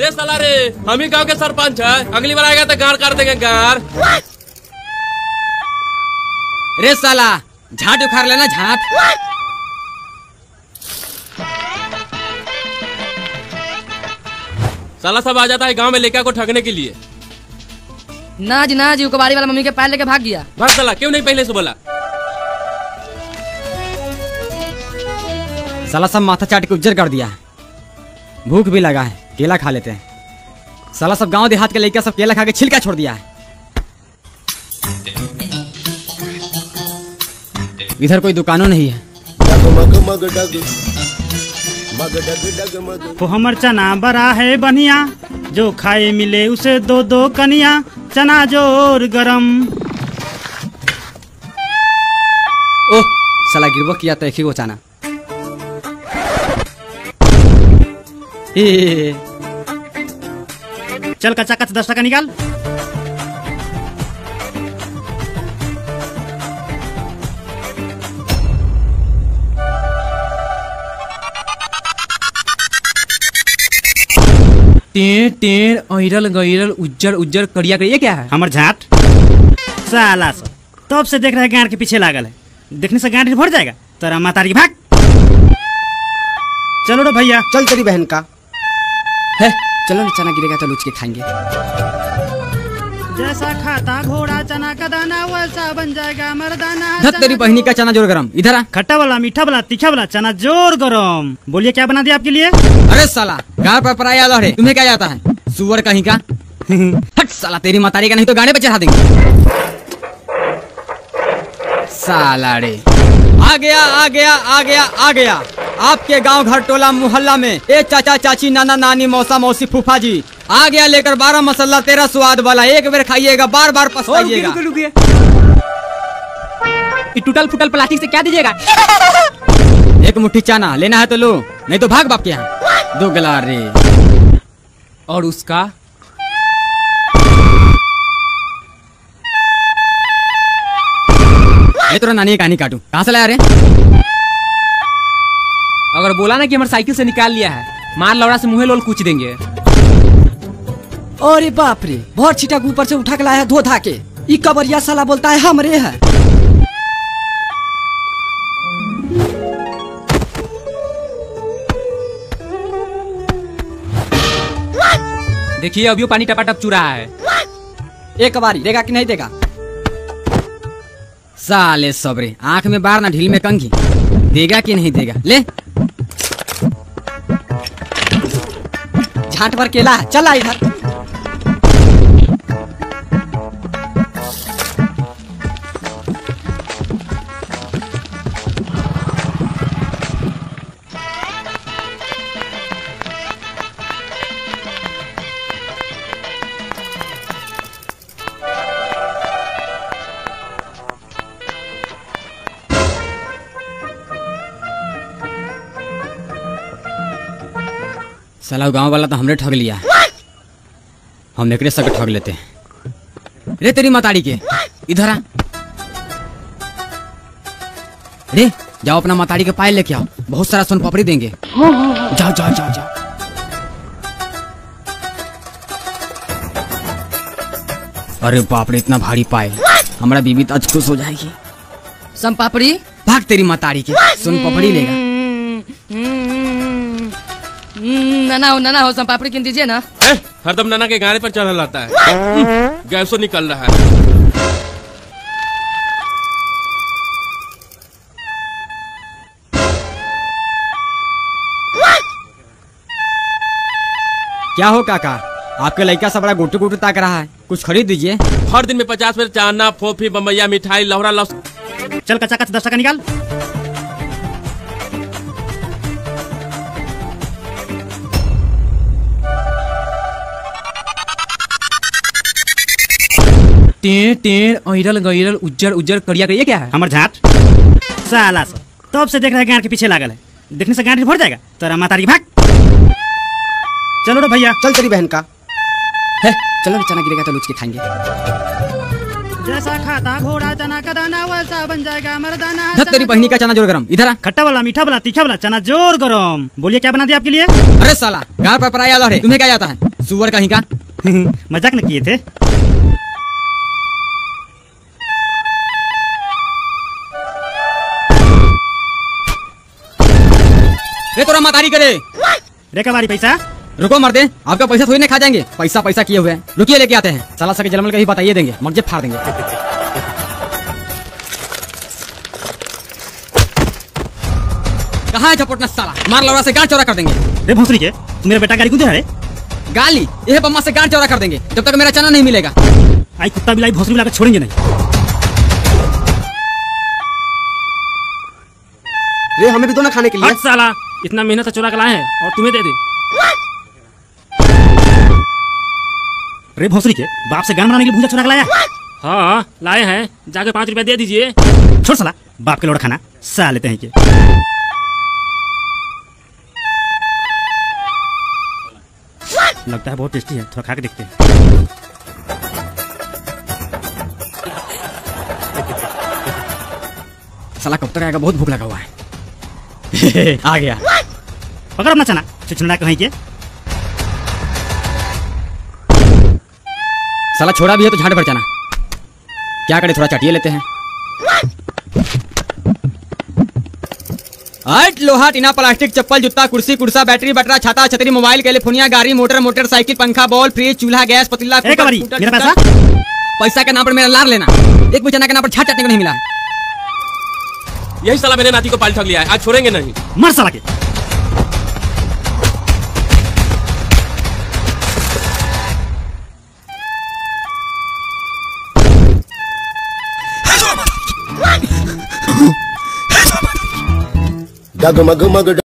रे साला रे, हम ही गाँव के सरपंच है, अगली बार आएगा तो गाड़ कर देंगे गाड़। रे साला झाट उखाड़ लेना झाट। साला सब आ जाता है गांव में लेका को ठगने के लिए। नाज नाज यू कबाड़ी वाला मम्मी के पैर लेके भाग गया। भाग साला, क्यों नहीं पहले से बोला। साला सब माथा चाट के उज्जर कर दिया, भूख भी लगा है, केला खा लेते हैं। साला सब गांव देहात के लेके सब केला खा के छिलका छोड़ दिया है। इधर कोई दुकानों नहीं है। तो हमर चना बरा है बनिया, जो खाए मिले उसे दो दो कनिया, चना जोर गरम। ओह साला गिरबो किया तो एक ही वो चना। चल कच्चा कच्चा 10 टका निकाल। टेर टेर अहिरल गहिरल उज्जर उज्जर करिया करिया क्या है हमार झाट। साला सब तब से देख रहा है गांठ के पीछे लागल है, देखने से गांठ भर जाएगा तेरा मातारी। भाग चलो रो भैया, चल तेरी बहन का है, चलो ना चना गिरेगा तो लूच के खाएंगे। जैसा खाता घोड़ा चना का दाना वैसा बन जाएगा मर्दाना। धत तेरी बहनी का चना जोर गरम। इधर आ, खट्टा वाला मीठा वाला तीखा वाला चना जोर गरम। बोलिए क्या बना दिया आपके लिए। अरे साला गाँव पर पराया लड़े, तुम्हें क्या जाता है सुअर कहीं का। हट साला तेरी मतारी का, नहीं तो गाने पे चढ़ा देंगे। साला रे आ गया आ गया आ गया आ गया, आपके गांव घर टोला मोहल्ला में ए चाचा चाची नाना नानी मौसा मौसी फूफा जी आ गया लेकर 12 मसाला 13 स्वाद वाला। एक बार खाइएगा बार बार पछताइएगा। टूटल फुटल प्लास्टिक से क्या दीजिएगा। एक मुट्ठी चना लेना है तो लो, नहीं तो भाग बाप के यहाँ। दो गला रे और उसका ये तो नानी कहानी काटू कहाँ से लाया रे। अगर बोला ना कि हमारे साइकिल से निकाल लिया है, मार लौड़ा से मुहे लोल कूच देंगे। अरे बाप रे, बहुत छिटक ऊपर से उठा के लाया है धो धा के। ये कबरिया साला बोलता है हमरे है। देखिए अभी वो पानी टपाटप चू रहा है। एक कबारी देगा कि नहीं देगा। साले सबरे आंख में बार ना ढील में कंघी, देगा कि नहीं देगा। ले झाट पर केला, चला इधर। साला गांव वाला तो हमने ठग लिया, हम एकरे सगे ठग लेते हैं। रे तेरी मताड़ी के, इधर आ रे, जाओ अपना मताड़ी के पायल लेके आओ, बहुत सारा सोन पापड़ी देंगे। जाओ जाओ जाओ जाओ। अरे बाप रे इतना भारी पायल, हमारा बीवी तो आज खुश हो जाएगी। सोन पापड़ी, भाग तेरी मताड़ी के, सोन पापड़ी लेगा। नाना हो संपापड़ी किन दीजिए ना। हरदम नाना के गाने पर चढ़ा लाता है, गैसो निकल रहा है। क्या हो काका, आपके लड़का सब बड़ा गोटू गोटू ताक रहा है, कुछ खरीद दीजिए। हर दिन में 50 मिनट चाना फोफी बम्बैया मिठाई लहरा लस। चल कच्चा कच्चा 10 टका निकाल। टेर टेर अहिरल गहिरल उज्जर उज्जर करिया करिया क्या है हमार झाट। साला सब तब से देख रहा है गांठ के पीछे लागल है, देखने से गांठ भर जाएगा तेरा मातारी। भाग चलो रो भैया, चल तेरी बहन का है, चलो ना चना गिरेगा तो लूच के खाएंगे। जैसा खाता घोड़ा चना का दाना वैसा बन जाएगा मर्दाना। तेरी बहनी का चना जोर गरम, इधर खट्टा वाला, मीठा वाला, तीखा वाला चना जोर गरम। बोलिए क्या बना दिया आपके लिए? अरे साला घर पर पराया लड़े, तुम्हें क्या जाता है सुअर कहीं का? मजाक न किए थे। तोरा मतारी करे रे कबारी पैसा। रुको मर दे, आपका पैसा थोड़ी ना खा जाएंगे, पैसा पैसा किए हुए हैं। रुकिए लेके आते हैं, साला सके जलमल कहीं बताइए देंगे, मर्जे फाड़ देंगे। कहाँ है झपटना साला, मार लौड़ा से गाड़ चौरा कर देंगे। रे भोसड़ी के, मेरा बेटा गाड़ी कूदे गाली, यह बम्मा से गाड़ चौरा कर देंगे जब तक मेरा चना नहीं मिलेगा। आई कुत्ता बिलाई भोसड़ी मिलाकर छोड़ेंगे नहीं। रे हमें भी दो ना खाने के लिए। साला इतना मेहनत से चुरा कर लाए हैं और तुम्हें दे दे। रे भोसड़ी के, बाप से गान बनाने के लिए भूंजा चुरा कर लाया? हाँ लाए हैं, जाके 5 रुपया दे दीजिए। छोड़ साला, बाप के लोड़ा खाना सा लेते हैं के। लगता है बहुत टेस्टी है, थोड़ा खा के देखते हैं। साला कब तक आएगा, बहुत भूख लगा हुआ है। आ गया, पकड़ अपना चना, चुचुना कहीं के। साला छोड़ा भी है तो झाड़ पर चना, क्या करे, थोड़ा चाटिए लेते हैं। आठ लोहा टीना प्लास्टिक चप्पल जूता कुर्सी कुर्सा बैटरी बटरा छाता छतरी मोबाइल टेलीफोनिया गाड़ी मोटर मोटरसाइकिल पंखा बॉल फ्रिज चूल्हा गैस पतीला। पैसा के नाम पर मेरा लार लेना, एक भी चना के नाम पर छाट चाटने को नहीं मिला। यही साला मेरे नाती को पाल ठग लिया है, आज छोड़ेंगे नहीं। मर साला के। डगमग मग।